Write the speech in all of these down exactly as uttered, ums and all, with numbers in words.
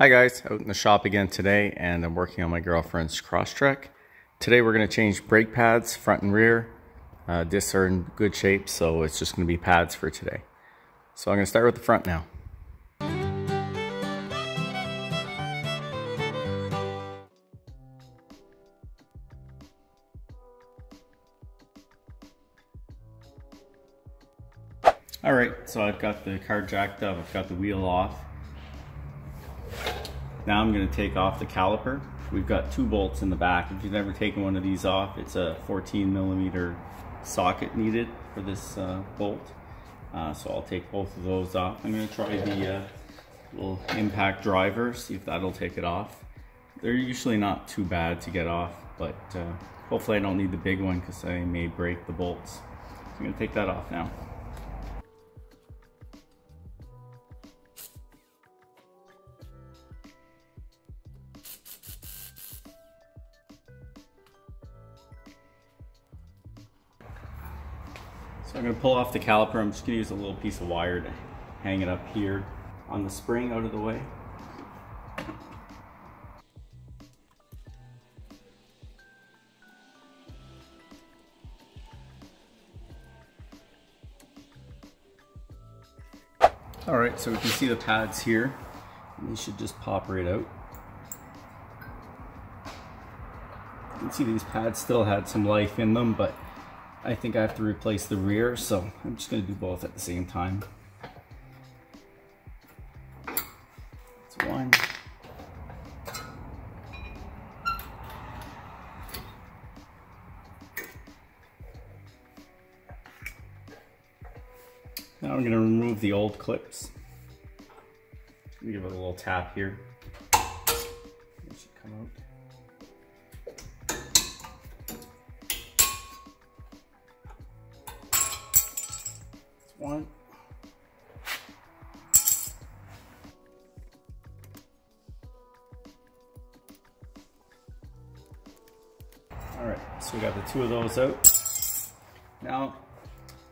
Hi guys, out in the shop again today, and I'm working on my girlfriend's Crosstrek. Today we're going to change brake pads, front and rear. Uh, discs are in good shape, so it's just going to be pads for today. So I'm going to start with the front now. Alright, so I've got the car jacked up, I've got the wheel off. Now I'm going to take off the caliper. We've got two bolts in the back. If you've never taken one of these off, it's a fourteen millimeter socket needed for this uh, bolt. Uh, so I'll take both of those off. I'm going to try the uh, little impact driver, see if that'll take it off. They're usually not too bad to get off, but uh, hopefully I don't need the big one because I may break the bolts. So I'm going to take that off now. So I'm going to pull off the caliper. I'm just going to use a little piece of wire to hang it up here on the spring out of the way. Alright, so we can see the pads here. And they should just pop right out. You can see these pads still had some life in them, but I think I have to replace the rear, so I'm just going to do both at the same time. That's one. Now I'm going to remove the old clips. Let me give it a little tap here. It should come out. One. All right, so we got the two of those out. Now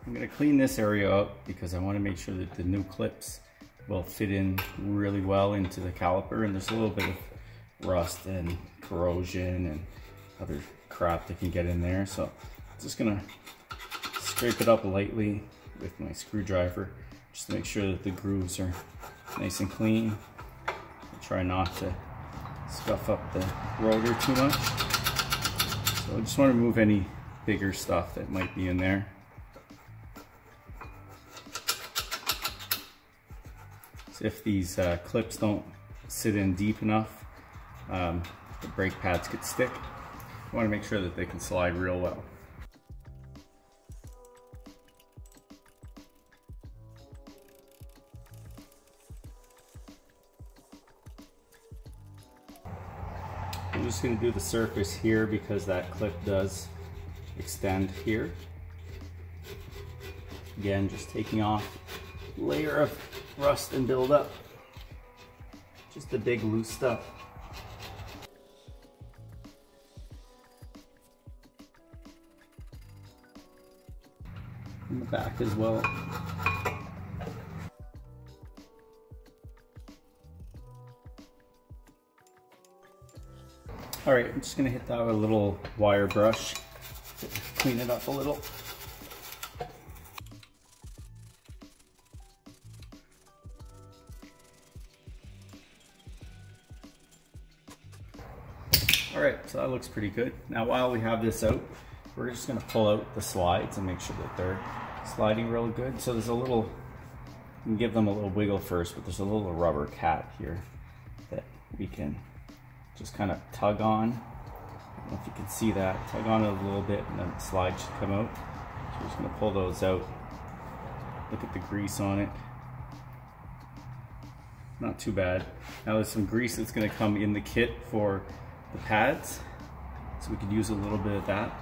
I'm going to clean this area up because I want to make sure that the new clips will fit in really well into the caliper, and there's a little bit of rust and corrosion and other crap that can get in there, so I'm just going to scrape it up lightly with my screwdriver, just to make sure that the grooves are nice and clean. I'll try not to scuff up the rotor too much. So I just want to remove any bigger stuff that might be in there. So if these uh, clips don't sit in deep enough, um, the brake pads could stick. I want to make sure that they can slide real well. I'm just going to do the surface here because that clip does extend here. Again, just taking off a layer of rust and buildup. Just the big loose stuff. In the back as well. All right, I'm just gonna hit that with a little wire brush, clean it up a little. All right, so that looks pretty good. Now while we have this out, we're just gonna pull out the slides and make sure that they're sliding real good. So there's a little, you can give them a little wiggle first, but there's a little rubber cap here that we can just kind of tug on. I don't know if you can see that. Tug on it a little bit and then the slide should come out. So we're just gonna pull those out. Look at the grease on it. Not too bad. Now there's some grease that's gonna come in the kit for the pads. So we could use a little bit of that.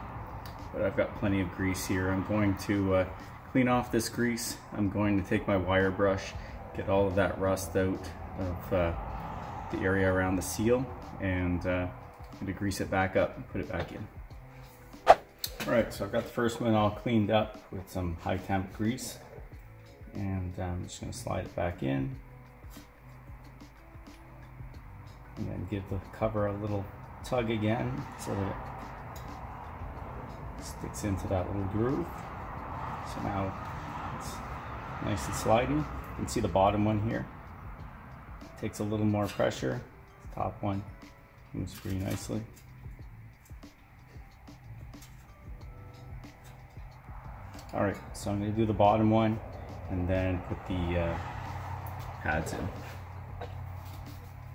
But I've got plenty of grease here. I'm going to uh, clean off this grease. I'm going to take my wire brush, get all of that rust out of uh, the area around the seal, and uh, I'm going to grease it back up and put it back in. Alright, so I've got the first one all cleaned up with some high temp grease, and I'm just going to slide it back in. And give the cover a little tug again so that it sticks into that little groove. So now it's nice and sliding. You can see the bottom one here. It takes a little more pressure. The top one moves pretty nicely. All right, so I'm gonna do the bottom one and then put the uh, pads in.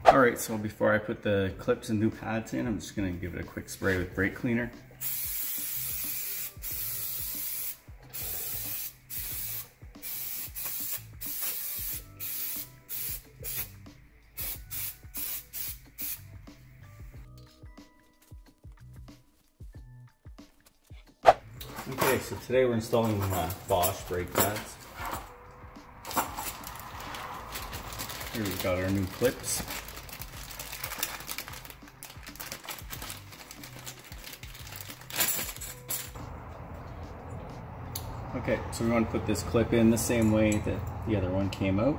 All right, so before I put the clips and new pads in, I'm just gonna give it a quick spray with brake cleaner. Okay, so today we're installing uh, Bosch brake pads. Here we've got our new clips. Okay, so we want to put this clip in the same way that the other one came out.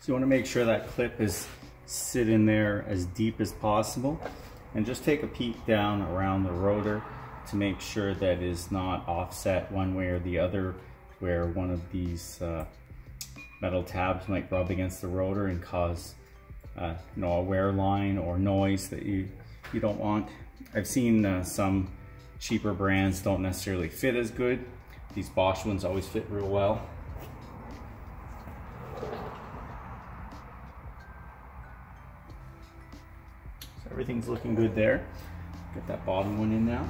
So you want to make sure that clip is sit in there as deep as possible, and just take a peek down around the rotor to make sure that it is not offset one way or the other, where one of these uh, metal tabs might rub against the rotor and cause uh, you know, a wear line or noise that you you don't want. I've seen uh, some cheaper brands don't necessarily fit as good. These Bosch ones always fit real well. Everything's looking good there. Get that bottom one in now.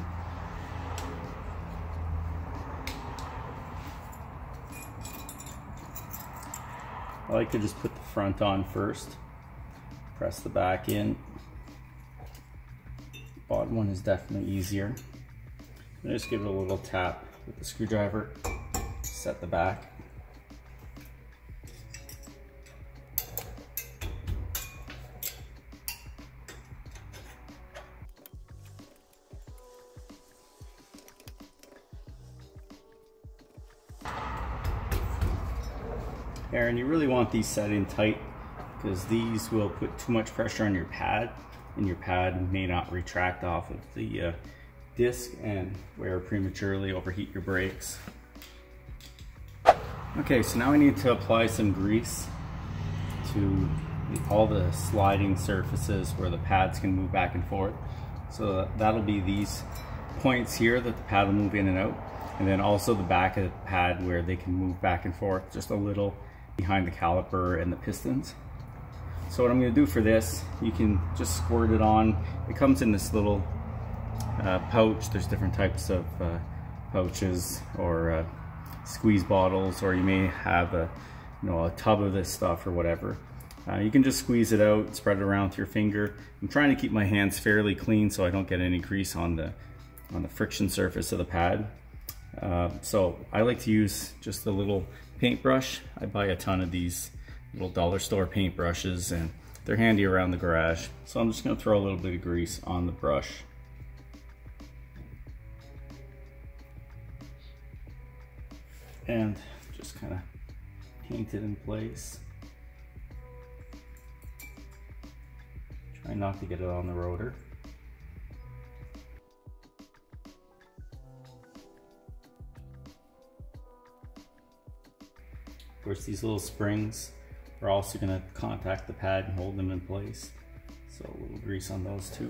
I like to just put the front on first. Press the back in. Bottom one is definitely easier. And just give it a little tap with the screwdriver. Set the back. And you really want these set in tight, because these will put too much pressure on your pad, and your pad may not retract off of the uh, disc and wear prematurely, overheat your brakes. Okay, so now I need to apply some grease to all the sliding surfaces where the pads can move back and forth. So that'll be these points here that the pad will move in and out, and then also the back of the pad where they can move back and forth just a little behind the caliper and the pistons. So what I'm going to do for this, you can just squirt it on. It comes in this little uh, pouch. There's different types of uh, pouches or uh, squeeze bottles, or you may have a, you know, a tub of this stuff or whatever. Uh, you can just squeeze it out, spread it around with your finger. I'm trying to keep my hands fairly clean so I don't get any grease on the on the friction surface of the pad. Uh, so I like to use just a little paintbrush. I buy a ton of these little dollar store paintbrushes, and they're handy around the garage. So I'm just going to throw a little bit of grease on the brush. And just kind of paint it in place. Try not to get it on the rotor. Of course, these little springs are also going to contact the pad and hold them in place, so a little grease on those too.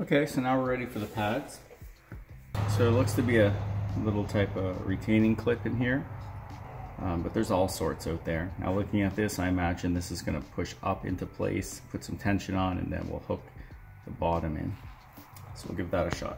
Okay, so now we're ready for the pads. So it looks to be a little type of retaining clip in here, um, but there's all sorts out there. Now looking at this, I imagine this is going to push up into place, put some tension on, and then we'll hook the bottom in. So we'll give that a shot.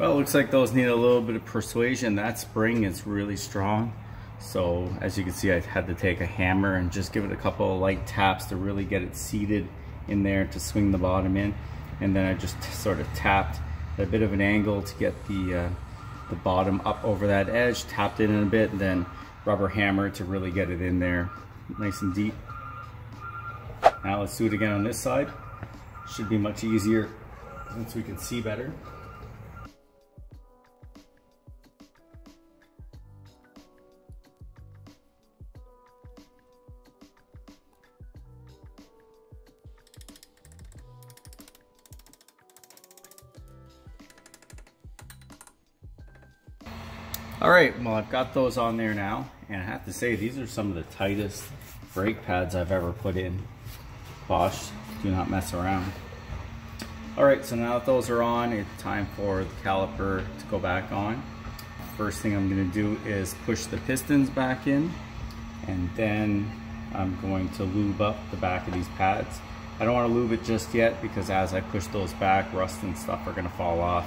Well, it looks like those need a little bit of persuasion. That spring is really strong. So as you can see, I had to take a hammer and just give it a couple of light taps to really get it seated in there to swing the bottom in. And then I just sort of tapped at a bit of an angle to get the, uh, the bottom up over that edge, tapped it in a bit, and then rubber hammer to really get it in there nice and deep. Now let's do it again on this side. Should be much easier since we can see better. All right, well, I've got those on there now, and I have to say these are some of the tightest brake pads I've ever put in. Bosch, do not mess around. All right, so now that those are on, it's time for the caliper to go back on. First thing I'm going to do is push the pistons back in, and then I'm going to lube up the back of these pads. I don't want to lube it just yet because as I push those back, rust and stuff are going to fall off.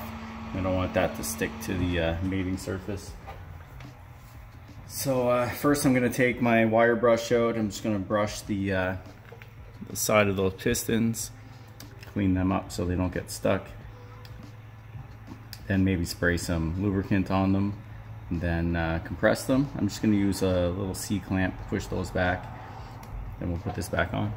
I don't want that to stick to the uh, mating surface. So uh, first I'm going to take my wire brush out. I'm just going to brush the, uh, the side of those pistons, clean them up so they don't get stuck. Then maybe spray some lubricant on them and then uh, compress them. I'm just going to use a little C-clamp to push those back. Then we'll put this back on.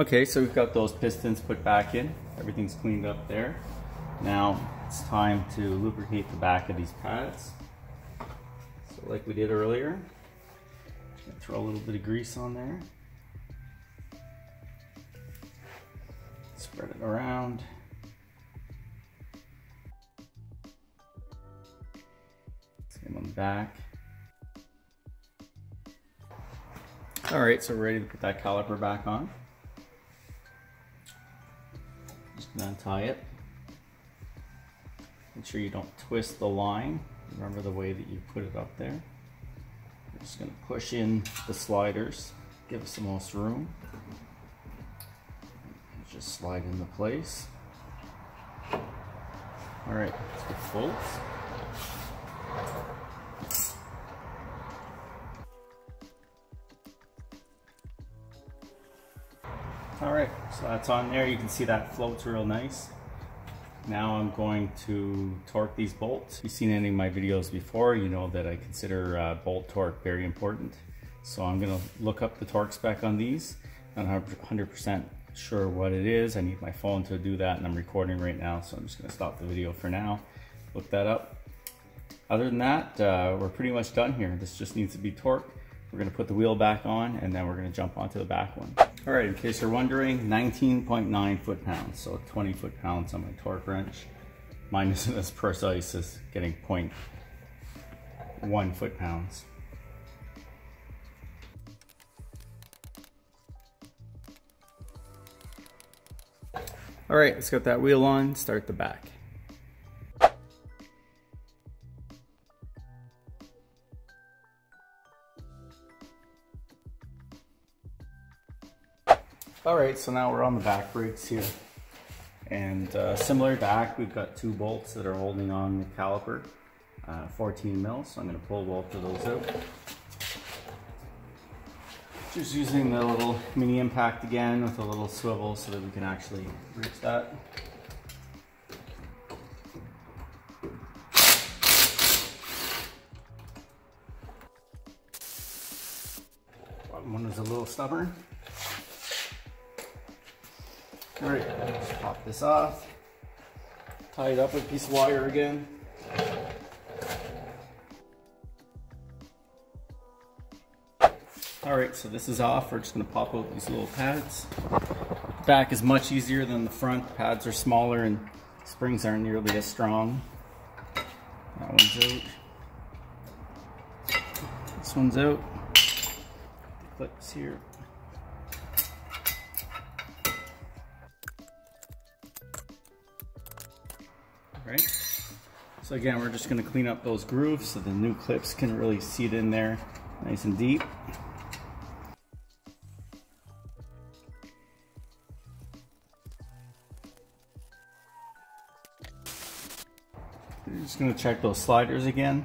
Okay, so we've got those pistons put back in. Everything's cleaned up there. Now it's time to lubricate the back of these pads. So like we did earlier, throw a little bit of grease on there. Spread it around. Same on the back. All right, so we're ready to put that caliper back on. Untie it. Make sure you don't twist the line. Remember the way that you put it up there. We're just going to push in the sliders, give us the most room. Just slide into place. All right, let's get bolts. All right, so that's on there. You can see that floats real nice. Now I'm going to torque these bolts. If you've seen any of my videos before, you know that I consider uh, bolt torque very important. So I'm gonna look up the torque spec on these. I'm not one hundred percent sure what it is. I need my phone to do that and I'm recording right now, so I'm just gonna stop the video for now, look that up. Other than that, uh, we're pretty much done here. This just needs to be torqued. We're gonna put the wheel back on and then we're gonna jump onto the back one. All right, in case you're wondering, nineteen point nine foot-pounds, so twenty foot-pounds on my torque wrench. Mine isn't as precise as getting zero point one foot-pounds. All right, let's get that wheel on, start the back. All right, so now we're on the back brakes here. And uh, similar back, we've got two bolts that are holding on the caliper, uh, fourteen mil, so I'm gonna pull both of those out. Just using the little mini impact again with a little swivel so that we can actually reach that. Bottom one is a little stubborn. All right, let's pop this off, tie it up with a piece of wire again. All right, so this is off. We're just gonna pop out these little pads. The back is much easier than the front. The pads are smaller and springs aren't nearly as strong. That one's out. This one's out. The clips here. right? So again, we're just gonna clean up those grooves so the new clips can really seat in there nice and deep. We're just gonna check those sliders again.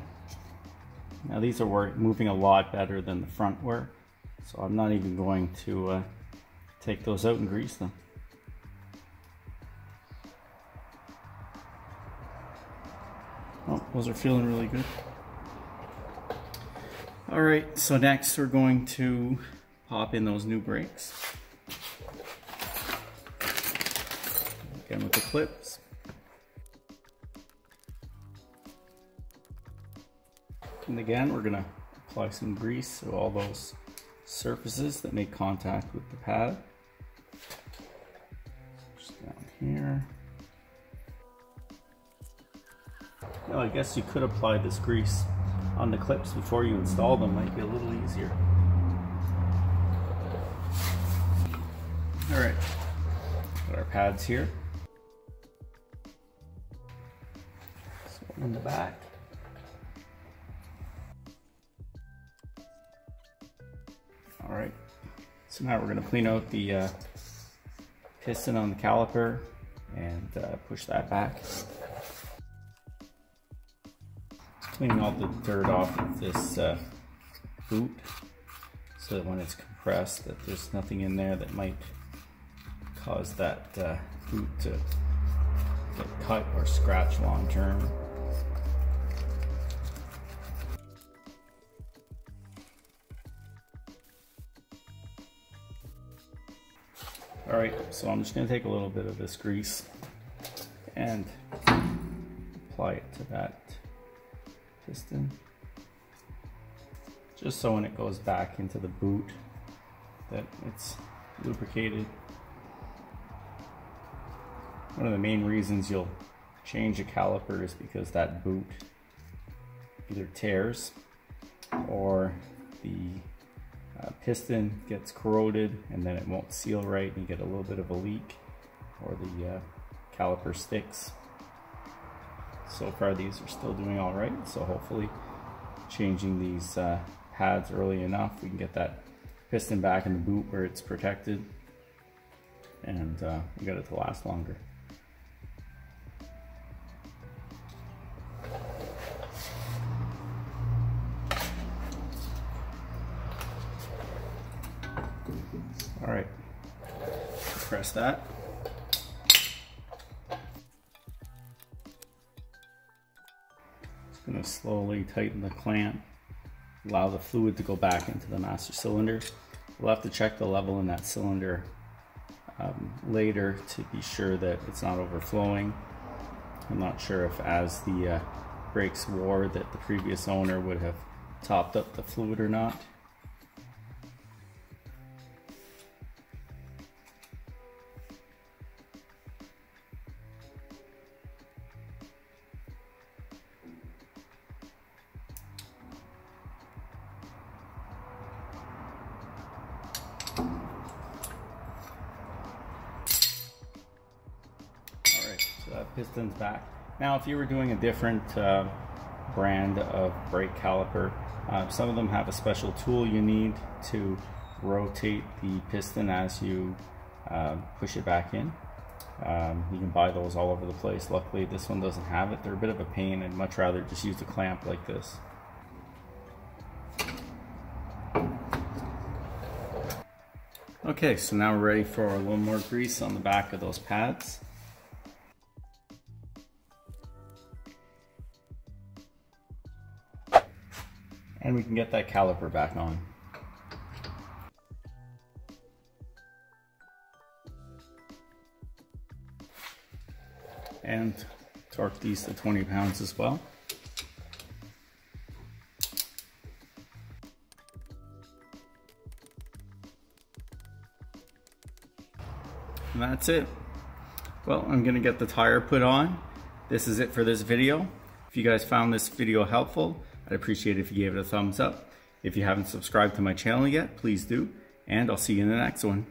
Now these are work, moving a lot better than the front were, so I'm not even going to uh, take those out and grease them. Oh, those are feeling really good. All right, so next we're going to pop in those new brakes. Again with the clips. And again, we're gonna apply some grease to all those surfaces that make contact with the pad. Just down here. Now I guess you could apply this grease on the clips before you install them, might be a little easier. All right, got our pads here. This one in the back. All right, so now we're gonna clean out the uh, piston on the caliper and uh, push that back. Cleaning all the dirt off of this uh, boot so that when it's compressed that there's nothing in there that might cause that uh, boot to get cut or scratch long term. All right, so I'm just gonna take a little bit of this grease and apply it to that piston, just so when it goes back into the boot that it's lubricated. One of the main reasons you'll change a caliper is because that boot either tears or the Uh, piston gets corroded and then it won't seal right and you get a little bit of a leak, or the uh, caliper sticks. So far these are still doing all right, so hopefully changing these uh, pads early enough we can get that piston back in the boot where it's protected, and uh, we got it to last longer. All right, press that. Just gonna slowly tighten the clamp, allow the fluid to go back into the master cylinder. We'll have to check the level in that cylinder um, later to be sure that it's not overflowing. I'm not sure if as the uh, brakes wore that the previous owner would have topped up the fluid or not. Piston's back. Now if you were doing a different uh, brand of brake caliper, uh, some of them have a special tool you need to rotate the piston as you uh, push it back in. Um, you can buy those all over the place. Luckily this one doesn't have it. They're a bit of a pain. I'd much rather just use a clamp like this. Okay, so now we're ready for a little more grease on the back of those pads. And we can get that caliper back on. And torque these to twenty pounds as well. And that's it. Well, I'm gonna get the tire put on. This is it for this video. If you guys found this video helpful, I'd appreciate it if you gave it a thumbs up. If you haven't subscribed to my channel yet, please do, and I'll see you in the next one.